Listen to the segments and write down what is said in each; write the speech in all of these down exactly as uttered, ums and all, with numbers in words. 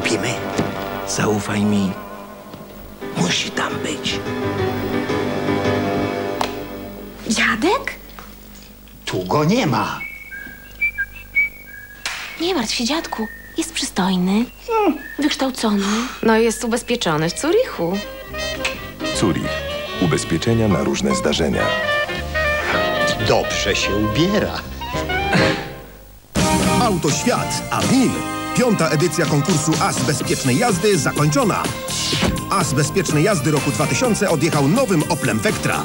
kupimy. Zaufaj mi, musi tam być. Dziadek? Tu go nie ma. Nie martw się, dziadku. Jest przystojny, hmm. wykształcony. No i jest ubezpieczony w Zurichu. Zurich. Ubezpieczenia na różne zdarzenia. Dobrze się ubiera. Autoświat. Amin. Piąta edycja konkursu A S Bezpiecznej Jazdy zakończona. A S Bezpiecznej Jazdy roku dwa tysiące odjechał nowym Oplem Vectra.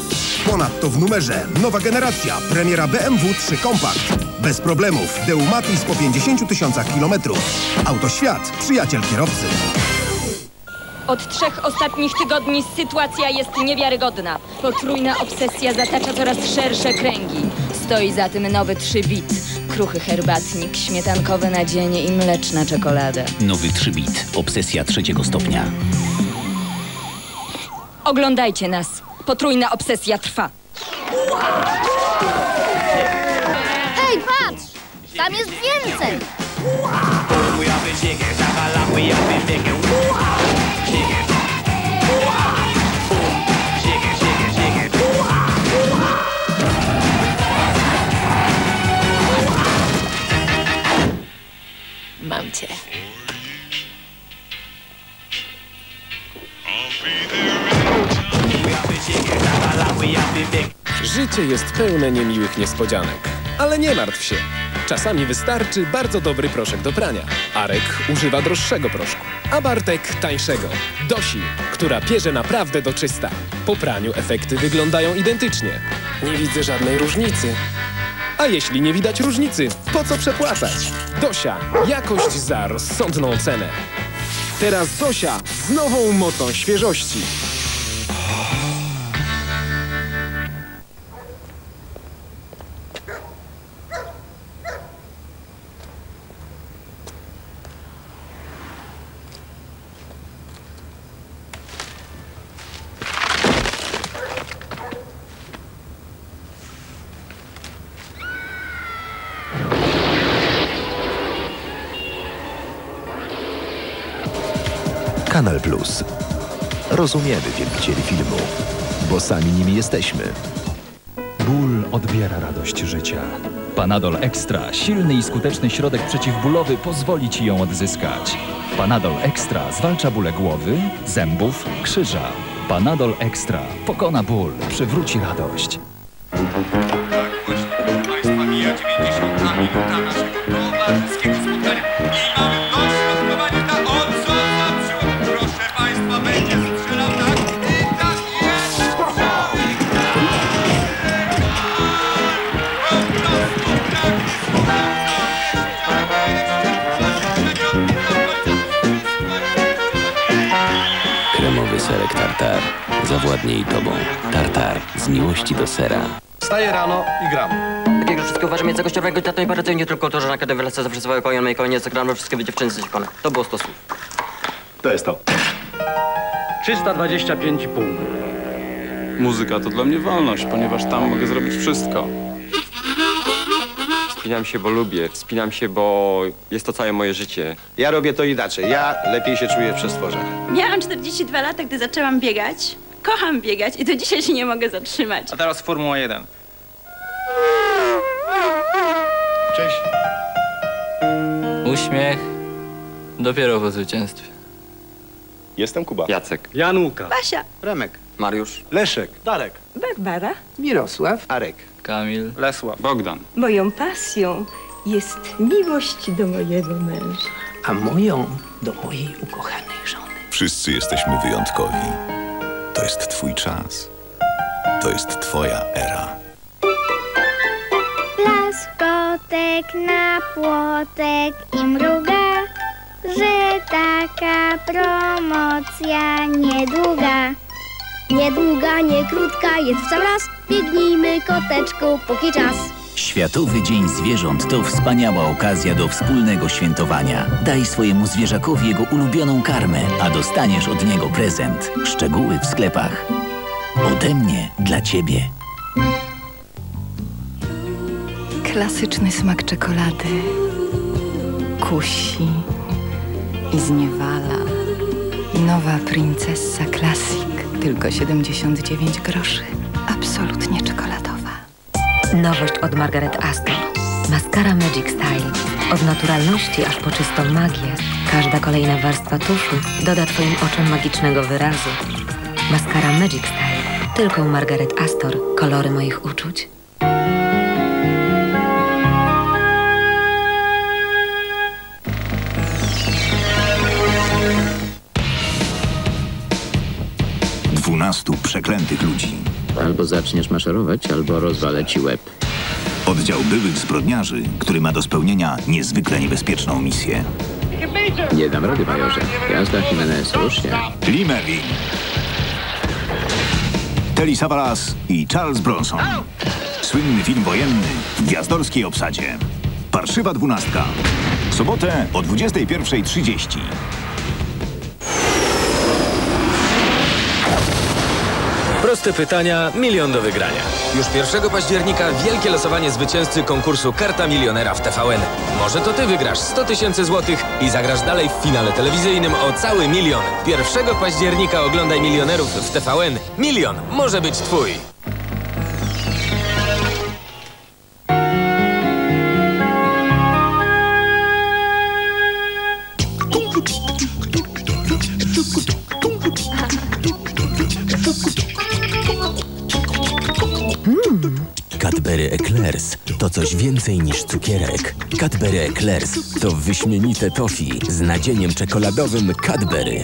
Ponadto w numerze nowa generacja, premiera B M W trzy Compact. Bez problemów, Deumatis po pięćdziesięciu tysiącach kilometrów. Autoświat, przyjaciel kierowcy. Od trzech ostatnich tygodni sytuacja jest niewiarygodna. Potrójna obsesja zatacza coraz szersze kręgi. Stoi za tym nowy trzy bit. Kruchy herbatnik, śmietankowe nadzienie i mleczna czekolada. Nowy trzy bit. Obsesja trzeciego stopnia. Oglądajcie nas. Potrójna obsesja trwa. Hej, patrz! Tam jest więcej! Mam cię. Życie jest pełne niemiłych niespodzianek, ale nie martw się. Czasami wystarczy bardzo dobry proszek do prania. Arek używa droższego proszku, a Bartek tańszego. Dosi, która pierze naprawdę do czysta. Po praniu efekty wyglądają identycznie. Nie widzę żadnej różnicy. A jeśli nie widać różnicy, po co przepłacać? Dosia. Jakość za rozsądną cenę. Teraz Dosia z nową mocą świeżości. Kanal Plus. Rozumiemy wielbicieli filmu, bo sami nimi jesteśmy. Ból odbiera radość życia. Panadol Extra, silny i skuteczny środek przeciwbólowy, pozwoli Ci ją odzyskać. Panadol Extra zwalcza bóle głowy, zębów, krzyża. Panadol Extra pokona ból, przywróci radość. Serek Tartar. Zawładnij tobą. Tartar. Z miłości do sera. Wstaję rano i gram. Tak jak już wszystko uważam, jest jakościowego i tato i parę nie tylko to, że na kiedy wylecę zawsze swoje konie, moje konie, zagrałem wszystkie dziewczyny z ikony. To było sto słów. To jest to. trzysta dwadzieścia pięć i pół. Muzyka to dla mnie wolność, ponieważ tam mogę zrobić wszystko. Wspinam się, bo lubię. Wspinam się, bo jest to całe moje życie. Ja robię to inaczej. Ja lepiej się czuję w przestworzach. Miałam czterdzieści dwa lata, gdy zaczęłam biegać. Kocham biegać i do dzisiaj się nie mogę zatrzymać. A teraz Formuła jeden. Cześć. Uśmiech dopiero po zwycięstwie. Jestem Kuba. Jacek. Januka. Basia. Remek. Mariusz. Leszek. Darek. Barbara. Mirosław. Arek. Kamil. Lesław. Bogdan. Moją pasją jest miłość do mojego męża. A moją do mojej ukochanej żony. Wszyscy jesteśmy wyjątkowi. To jest twój czas. To jest twoja era. Laskotek na płotek i mruga, że taka promocja niedługa. Niedługa, nie krótka, jest w sam raz. Biegnijmy, koteczku, póki czas. Światowy Dzień Zwierząt to wspaniała okazja do wspólnego świętowania. Daj swojemu zwierzakowi jego ulubioną karmę, a dostaniesz od niego prezent. Szczegóły w sklepach. Ode mnie dla ciebie. Klasyczny smak czekolady. Kusi. i zniewala. Nowa Princessa Classic. Tylko siedemdziesiąt dziewięć groszy. Absolutnie czekoladowa. Nowość od Margaret Astor. Mascara Magic Style. Od naturalności aż po czystą magię. Każda kolejna warstwa tuszu doda Twoim oczom magicznego wyrazu. Mascara Magic Style. Tylko u Margaret Astor. Kolory moich uczuć. dwunastu przeklętych ludzi. Albo zaczniesz maszerować, albo rozwalę ci łeb. Oddział byłych zbrodniarzy, który ma do spełnienia niezwykle niebezpieczną misję. Nie dam rady, majorze. Jazda Jimenez, słusznie. Lee Mervyn, Telly Savalas i Charles Bronson. Słynny film wojenny w gwiazdorskiej obsadzie. Parszywa dwunastka. Sobotę o dwudziestej pierwszej trzydzieści. Proste pytania, milion do wygrania. Już pierwszego października wielkie losowanie zwycięzcy konkursu Karta Milionera w T V N. Może to Ty wygrasz sto tysięcy złotych i zagrasz dalej w finale telewizyjnym o cały milion. pierwszego października oglądaj Milionerów w T V N. Milion może być Twój. Cadbury Eclers to coś więcej niż cukierek. Cadbury Eclers to wyśmienite toffee z nadzieniem czekoladowym Cadbury.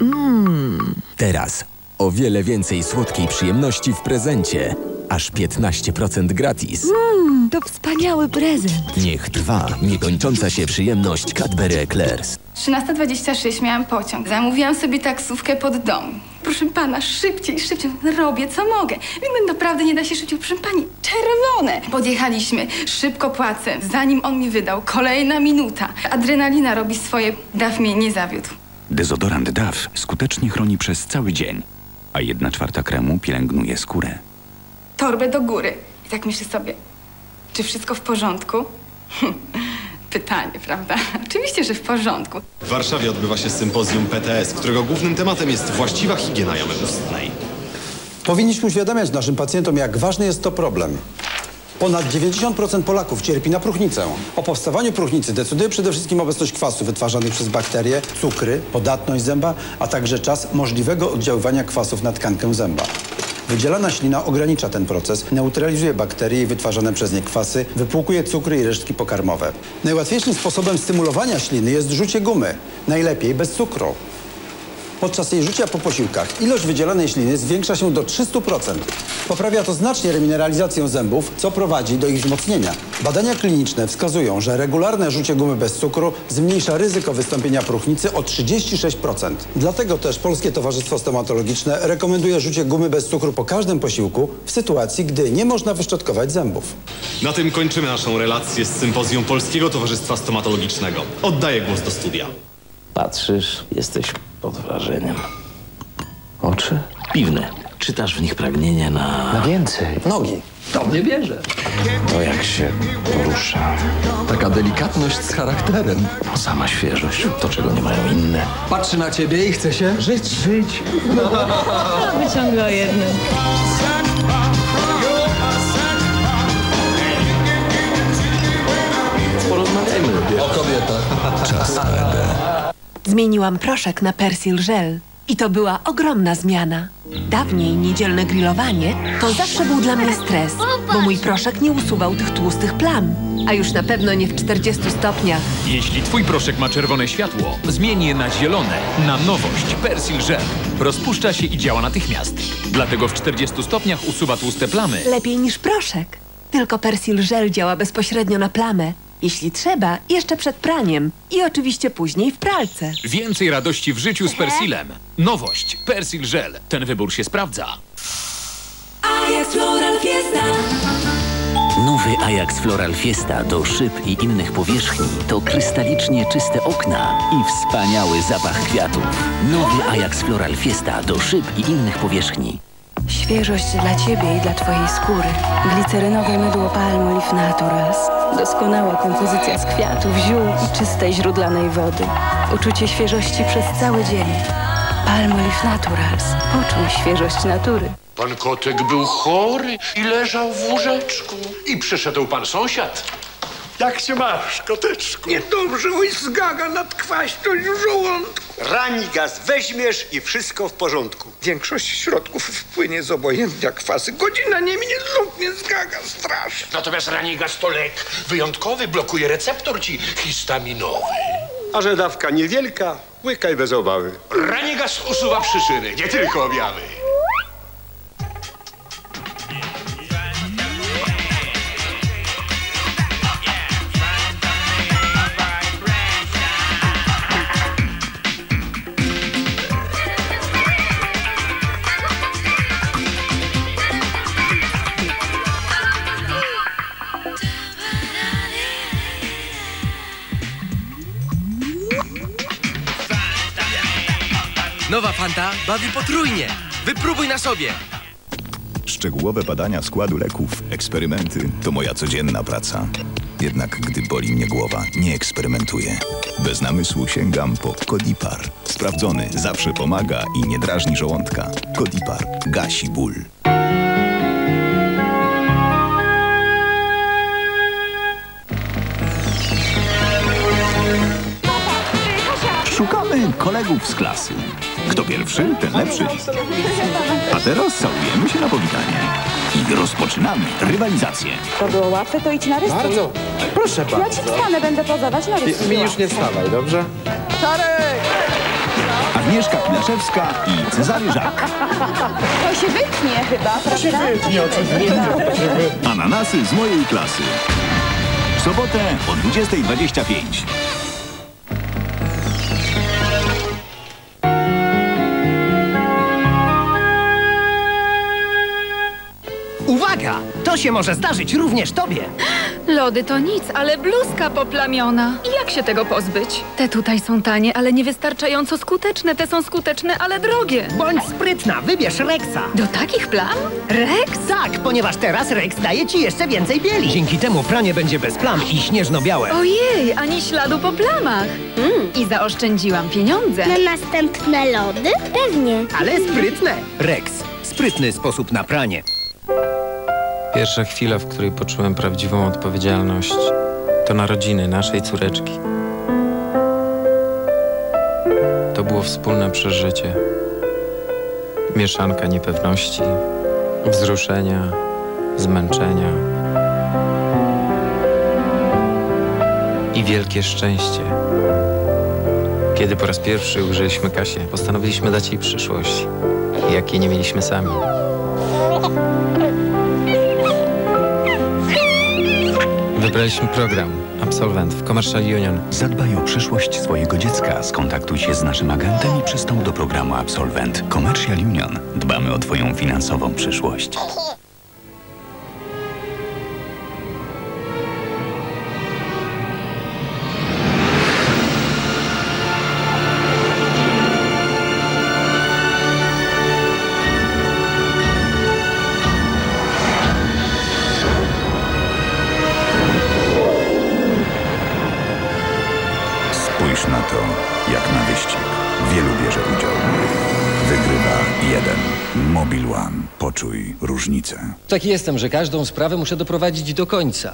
Mm. Teraz o wiele więcej słodkiej przyjemności w prezencie. Aż piętnaście procent gratis. Mmm, to wspaniały prezent. Niech trwa niekończąca się przyjemność Cadbury Eclairs. trzynasta dwadzieścia sześć miałam pociąg. Zamówiłam sobie taksówkę pod dom. Proszę pana, szybciej, szybciej. Robię co mogę. Mimo naprawdę nie da się szybciej. Proszę pani, czerwone. Podjechaliśmy. Szybko płacę. Zanim on mi wydał. Kolejna minuta. Adrenalina robi swoje. Daf mnie nie zawiódł. Dezodorant Daf skutecznie chroni przez cały dzień, a jedna czwarta kremu pielęgnuje skórę. Torbę do góry. I tak myślę sobie, czy wszystko w porządku? Pytanie, prawda? Oczywiście, że w porządku. W Warszawie odbywa się sympozjum P T S, którego głównym tematem jest właściwa higiena jamy ustnej. Powinniśmy uświadamiać naszym pacjentom, jak ważny jest to problem. Ponad dziewięćdziesiąt procent Polaków cierpi na próchnicę. O powstawaniu próchnicy decyduje przede wszystkim obecność kwasu wytwarzanych przez bakterie, cukry, podatność zęba, a także czas możliwego oddziaływania kwasów na tkankę zęba. Wydzielana ślina ogranicza ten proces, neutralizuje bakterie i wytwarzane przez nie kwasy, wypłukuje cukry i resztki pokarmowe. Najłatwiejszym sposobem stymulowania śliny jest rzucie gumy, najlepiej bez cukru. Podczas jej rzucia po posiłkach ilość wydzielanej śliny zwiększa się do trzystu procent. Poprawia to znacznie remineralizację zębów, co prowadzi do ich wzmocnienia. Badania kliniczne wskazują, że regularne rzucie gumy bez cukru zmniejsza ryzyko wystąpienia próchnicy o trzydzieści sześć procent. Dlatego też Polskie Towarzystwo Stomatologiczne rekomenduje rzucie gumy bez cukru po każdym posiłku w sytuacji, gdy nie można wyszczotkować zębów. Na tym kończymy naszą relację z sympozjum Polskiego Towarzystwa Stomatologicznego. Oddaję głos do studia. Patrzysz, jesteś pod wrażeniem. Oczy? Piwne. Czytasz w nich pragnienie na... Na więcej. Nogi. To mnie bierze. To jak się porusza. Taka delikatność z charakterem. Sama świeżość. To, czego nie mają inne. Patrzy na ciebie i chce się żyć. Żyć. Aby ciągle o jednym. Porozmawiajmy o kobietach. Czas na... Zmieniłam proszek na Persil żel i to była ogromna zmiana. Dawniej niedzielne grillowanie to zawsze był dla mnie stres, bo mój proszek nie usuwał tych tłustych plam, a już na pewno nie w czterdziestu stopniach. Jeśli Twój proszek ma czerwone światło, zmień je na zielone, na nowość Persil żel. Rozpuszcza się i działa natychmiast. Dlatego w czterdziestu stopniach usuwa tłuste plamy. Lepiej niż proszek. Tylko Persil żel działa bezpośrednio na plamę. Jeśli trzeba, jeszcze przed praniem i oczywiście później w pralce. Więcej radości w życiu z Persilem. Nowość Persil żel. Ten wybór się sprawdza. Ajax Floral Fiesta. Nowy Ajax Floral Fiesta do szyb i innych powierzchni to krystalicznie czyste okna i wspaniały zapach kwiatów. Nowy Ajax Floral Fiesta do szyb i innych powierzchni. Świeżość dla Ciebie i dla Twojej skóry. Glicerynowe mydło Palmolive Naturals. Doskonała kompozycja z kwiatów, ziół i czystej źródlanej wody. Uczucie świeżości przez cały dzień. Palmolive Naturals. Poczuj świeżość natury. Pan kotek był chory i leżał w łóżeczku. I przyszedł pan sąsiad. Jak się masz, koteczku? Niedobrze, oj, zgaga nadkwaśność w żołądku. Ranigaz weźmiesz i wszystko w porządku. Większość środków wpłynie z obojętnia kwasy. Godzina nie minie, znów nie zgaga, strasznie. Natomiast Ranigaz to lek wyjątkowy, blokuje receptor ci histaminowy. A że dawka niewielka, łykaj bez obawy. Ranigaz usuwa przyczyny, nie tylko objawy. Nowa Fanta bawi potrójnie. Wypróbuj na sobie. Szczegółowe badania składu leków, eksperymenty to moja codzienna praca. Jednak gdy boli mnie głowa, nie eksperymentuję. Bez namysłu sięgam po Kodipar. Sprawdzony, zawsze pomaga i nie drażni żołądka. Kodipar gasi ból. Szukamy kolegów z klasy. Kto pierwszy, ten lepszy. A teraz całujemy się na powitanie. I rozpoczynamy rywalizację. To było łatwe, to idź na rysunek. Bardzo. Proszę bardzo. Ja ci wstanę, będę pozować na rysunek. Mi już nie wstawaj, dobrze? Czarek! Agnieszka Pilaszewska i Cezary Żak. To się wytnie chyba, proszę. Ananasy z mojej klasy. W sobotę o dwudziestej dwadzieścia pięć. Uwaga! To się może zdarzyć również tobie. Lody to nic, ale bluzka poplamiona. I jak się tego pozbyć? Te tutaj są tanie, ale niewystarczająco skuteczne. Te są skuteczne, ale drogie. Bądź sprytna, wybierz Rexa. Do takich plam? Rex? Tak, ponieważ teraz Rex daje ci jeszcze więcej bieli. Dzięki temu pranie będzie bez plam i śnieżno-białe. Ojej, ani śladu po plamach. Mm. I zaoszczędziłam pieniądze. Na następne lody? Pewnie. Ale sprytne. Rex. Sprytny sposób na pranie. Pierwsza chwila, w której poczułem prawdziwą odpowiedzialność, to narodziny naszej córeczki. To było wspólne przeżycie. Mieszanka niepewności, wzruszenia, zmęczenia i wielkie szczęście. Kiedy po raz pierwszy ujrzeliśmy Kasię, postanowiliśmy dać jej przyszłość, jakiej nie mieliśmy sami. Wybraliśmy program Absolwent w Commercial Union. Zadbaj o przyszłość swojego dziecka. Skontaktuj się z naszym agentem i przystąp do programu Absolwent. Commercial Union. Dbamy o Twoją finansową przyszłość. Taki jestem, że każdą sprawę muszę doprowadzić do końca.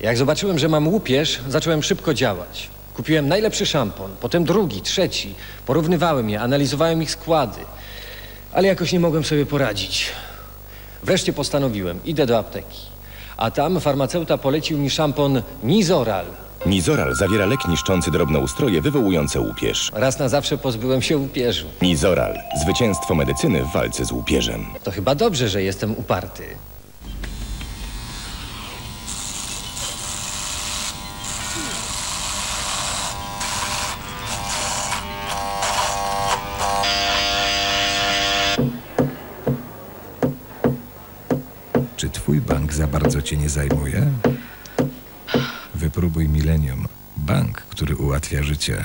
Jak zobaczyłem, że mam łupież, zacząłem szybko działać. Kupiłem najlepszy szampon, potem drugi, trzeci. Porównywałem je, analizowałem ich składy. Ale jakoś nie mogłem sobie poradzić. Wreszcie postanowiłem, idę do apteki. A tam farmaceuta polecił mi szampon Nizoral. Nizoral zawiera lek niszczący drobnoustroje wywołujące łupież. Raz na zawsze pozbyłem się łupieżu. Nizoral. Zwycięstwo medycyny w walce z łupieżem. To chyba dobrze, że jestem uparty. Czy twój bank za bardzo cię nie zajmuje? Wypróbuj Millennium. Bank, który ułatwia życie.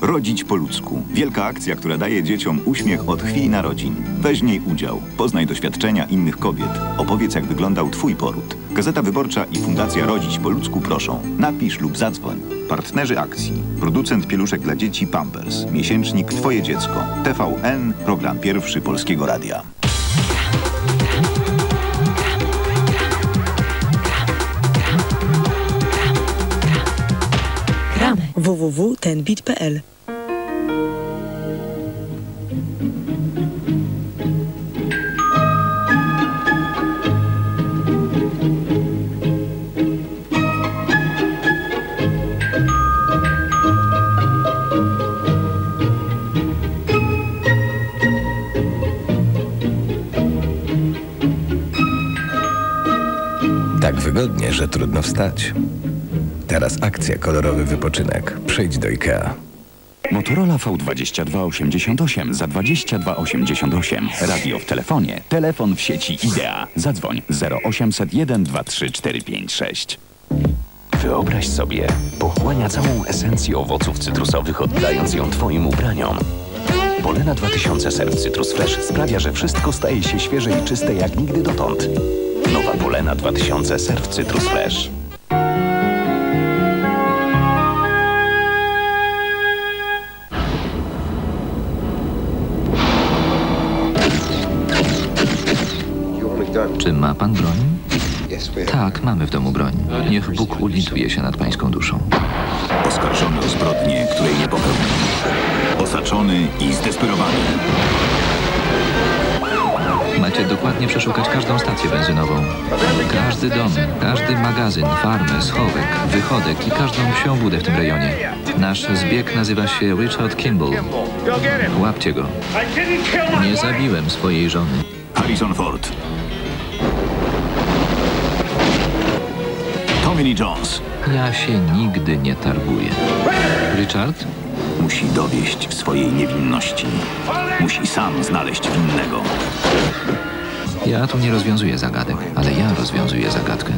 Rodzić po ludzku. Wielka akcja, która daje dzieciom uśmiech od chwili narodzin. Weź w niej udział. Poznaj doświadczenia innych kobiet. Opowiedz, jak wyglądał Twój poród. Gazeta Wyborcza i Fundacja Rodzić po ludzku proszą. Napisz lub zadzwoń. Partnerzy akcji. Producent pieluszek dla dzieci Pampers. Miesięcznik Twoje dziecko. T V N. Program pierwszy Polskiego Radia. w w w kropka ten bit kropka p l. Tak wygodnie, że trudno wstać. Teraz akcja kolorowy wypoczynek. Przyjdź do IKEA. Motorola V dwa dwa osiem osiem za dwadzieścia dwa osiemdziesiąt osiem. Radio w telefonie. Telefon w sieci Idea. Zadzwoń zero osiem zero jeden dwa trzy cztery pięć sześć. Wyobraź sobie, pochłania całą esencję owoców cytrusowych, oddając ją Twoim ubraniom. Polena dwa tysiące ser Citrus Fresh sprawia, że wszystko staje się świeże i czyste jak nigdy dotąd. Nowa Polena dwa tysiące ser Citrus Fresh. Czy ma pan broń? Tak, mamy w domu broń. Niech Bóg ulituje się nad pańską duszą. Oskarżony o zbrodnię, której nie popełnił. Osaczony i zdesperowany. Macie dokładnie przeszukać każdą stację benzynową. Każdy dom, każdy magazyn, farmę, schowek, wychodek i każdą psią budę w tym rejonie. Nasz zbieg nazywa się Richard Kimball. Łapcie go. Nie zabiłem swojej żony. Harrison Ford. Tommy Jones. Ja się nigdy nie targuję. Richard? Musi dowieść swojej niewinności. Musi sam znaleźć winnego. Ja tu nie rozwiązuję zagadek, ale ja rozwiązuję zagadkę.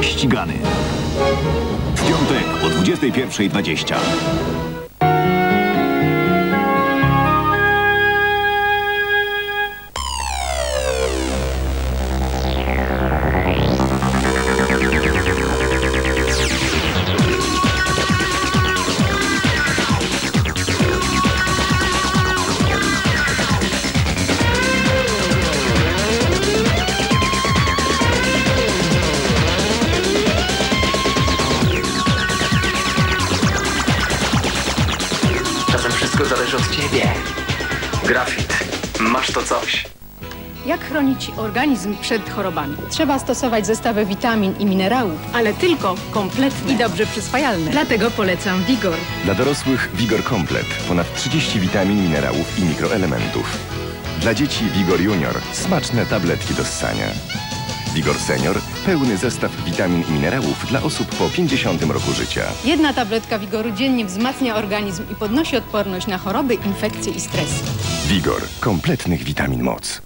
Ścigany. W piątek o dwudziestej pierwszej dwadzieścia. Chronić organizm przed chorobami. Trzeba stosować zestawy witamin i minerałów, ale tylko kompletne i dobrze przyswajalne. Dlatego polecam Vigor. Dla dorosłych Vigor Komplet. Ponad trzydzieści witamin, minerałów i mikroelementów. Dla dzieci Vigor Junior. Smaczne tabletki do ssania. Vigor Senior. Pełny zestaw witamin i minerałów dla osób po pięćdziesiątym roku życia. Jedna tabletka Vigoru dziennie wzmacnia organizm i podnosi odporność na choroby, infekcje i stres. Vigor. Kompletnych witamin moc.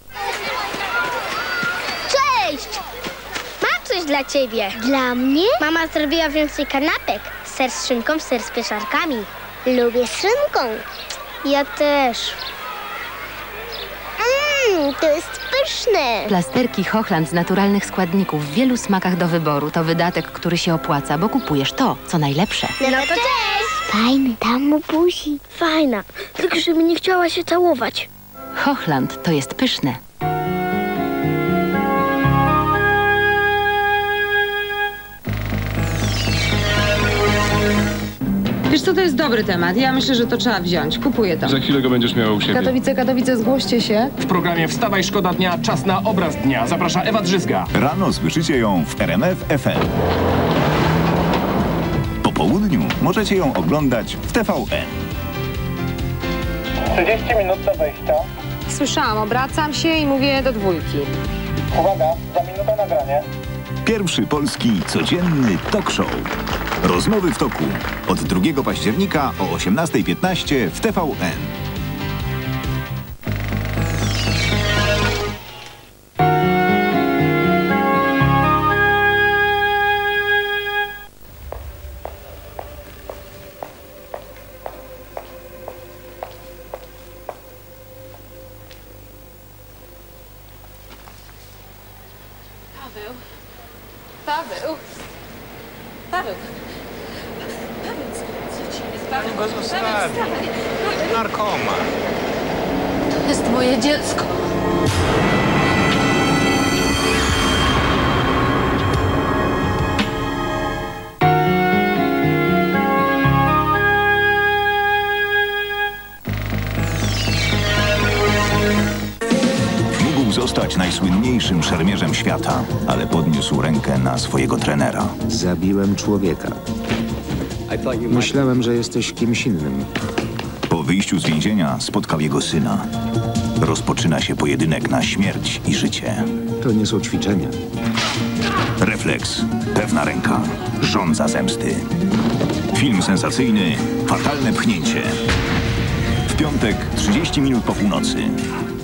Dla ciebie. Dla mnie? Mama zrobiła więcej kanapek. Ser z szynką, ser z pieczarkami. Lubię z szynką. Ja też. Mmm, to jest pyszne. Plasterki Hochland z naturalnych składników w wielu smakach do wyboru. To wydatek, który się opłaca, bo kupujesz to, co najlepsze. No to cześć! Fajny, dam mu buzi. Fajna, tylko żeby nie chciała się całować. Hochland to jest pyszne. Wiesz co, to jest dobry temat. Ja myślę, że to trzeba wziąć. Kupuję to. Za chwilę go będziesz miała u siebie. Katowice, Katowice, zgłoście się. W programie Wstawaj, szkoda dnia, czas na obraz dnia. Zaprasza Ewa Drzyzga. Rano słyszycie ją w R M F F M. Po południu możecie ją oglądać w T V N. trzydzieści minut do wejścia. Słyszałam, obracam się i mówię do dwójki. Uwaga, za minutę nagranie. Pierwszy polski codzienny talk show. Rozmowy w toku. Od drugiego października o osiemnastej piętnaście w T V N. Paweł. Paweł. Paweł, co ci jest? Paweł, go zostawi. Narkoman. To jest moje dziecko. Zostać najsłynniejszym szermierzem świata, ale podniósł rękę na swojego trenera. Zabiłem człowieka. Myślałem, że jesteś kimś innym. Po wyjściu z więzienia spotkał jego syna. Rozpoczyna się pojedynek na śmierć i życie. To nie są ćwiczenia. Refleks, pewna ręka, żądza zemsty. Film sensacyjny, fatalne pchnięcie. W piątek, trzydzieści minut po północy.